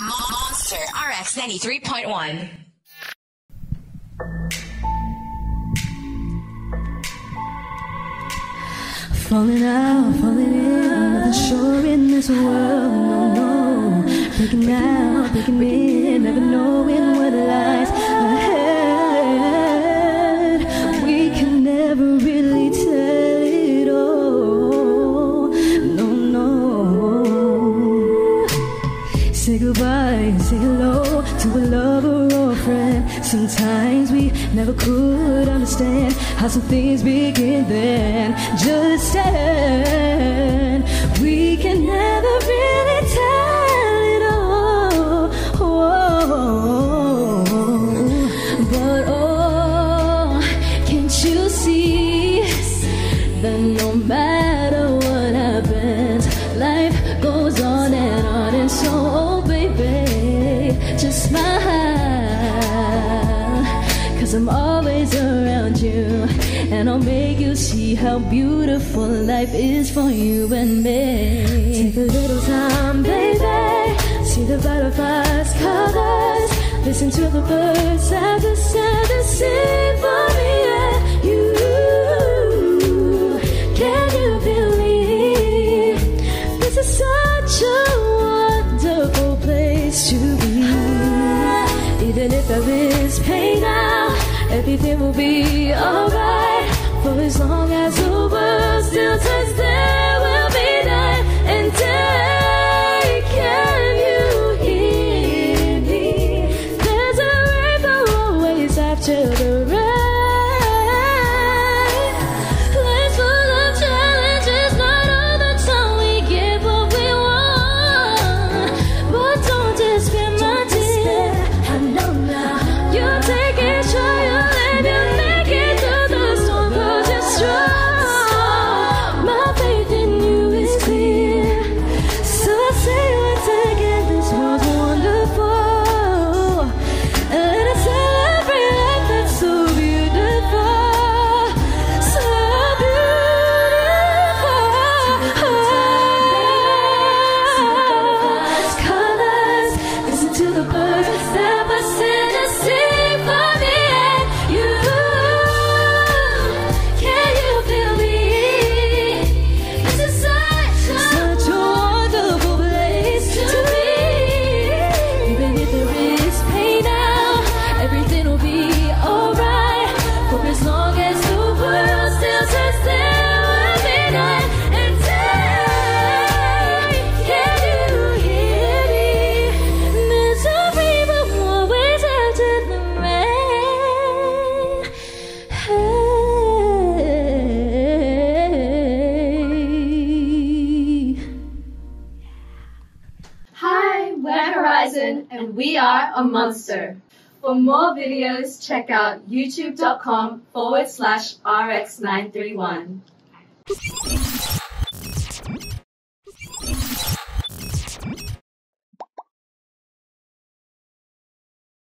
Monster RX 93.1. Falling out, falling in, another shore in this world, no, no. Breaking out, breaking in, never knowing where the lies ahead. We can never really tell it all, no, no. Say goodbye, say hello to a lover or a friend. Sometimes we never could understand how some things begin then. Just stand. We can never really tell it all, oh. But oh, can't you see that no matter what happens, life goes on and so, oh baby, just smile, 'cause I'm always around you, and I'll make you see how beautiful life is for you and me. Take a little time, baby, see the butterflies' colors, listen to the birds as they sound the symphony. Yeah, you, can you believe this is such a wonderful place to be? Even if there is pain now, everything will be alright. For as long as the world still turns, there will be night and day. Can you hear me? There's a rainbow always after the rain. Life's full of challenges, not all the time we get what we want. But don't despair, my dear. I know now you'll take it, child. And we are a monster. For more videos, check out youtube.com/RX931.